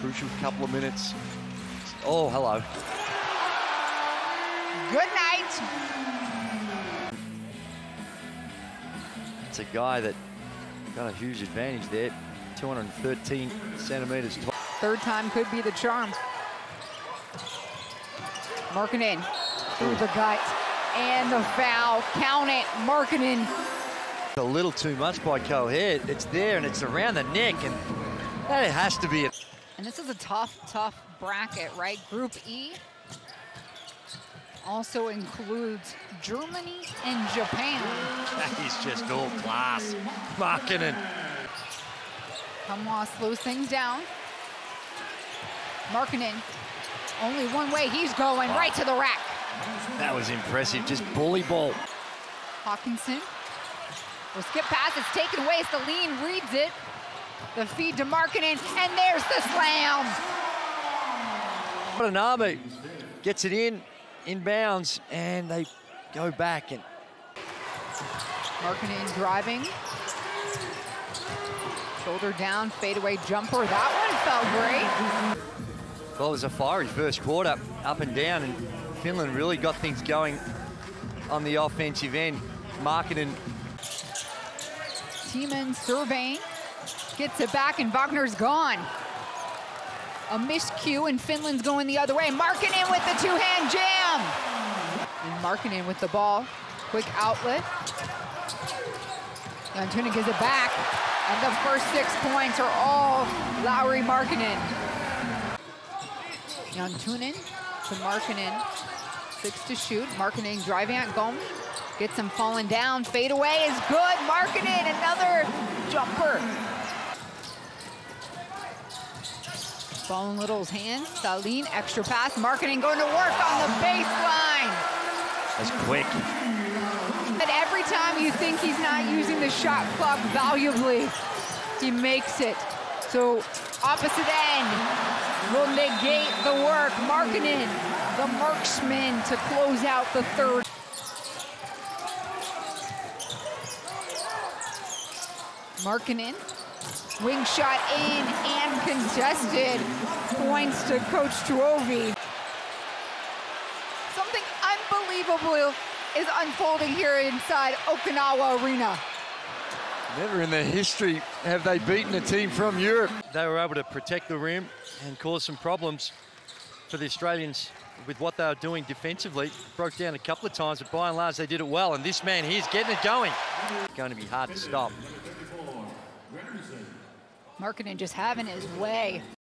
Crucial couple of minutes. Oh, hello. Good night. It's a guy that got a huge advantage there. 213 centimeters. Third time could be the charm. Markkanen through the gut and the foul. Count it, Markkanen. A little too much by Cohere. It's there and it's around the neck, and that has to be it. And this is a tough bracket, right? Group E also includes Germany and Japan. He's just all class. Markkanen. Kamwa slows things down. Markkanen. Only one way he's going, right to the rack. That was impressive, just bully ball. Hawkinson will skip pass, it's taken away. Celine reads it. The feed to Markkanen, and there's the slam. What an army. Gets it in bounds, and they go back. And Markkanen driving. Shoulder down, fadeaway jumper. That one felt great. Well, it was a fiery first quarter, up and down, and Finland really got things going on the offensive end. Markkanen. Tiemann surveying, gets it back, and Wagner's gone. A miscue, and Finland's going the other way. Markkanen with the two-hand jam. And Markkanen with the ball, quick outlet. Jantunen gives it back, and the first 6 points are all Lauri Markkanen. Jantunen to Markkanen, 6 to shoot. Markkanen driving at Gomi, gets him falling down. Fadeaway is good. Markkanen, another jumper. Ball in Little's hands. Saline, extra pass. Markkanen going to work on the baseline. That's quick. But every time you think he's not using the shot clock valuably, he makes it. So opposite end will negate the work. Markkanen, the marksman, to close out the third. Markkanen, wing shot in and contested. Points to Coach Tuovi. Something unbelievable is unfolding here inside Okinawa Arena. Never in their history have they beaten a team from Europe. They were able to protect the rim and cause some problems for the Australians with what they were doing defensively. Broke down a couple of times, but by and large they did it well, and this man here's getting it going. It's going to be hard to stop. Markkanen just having his way.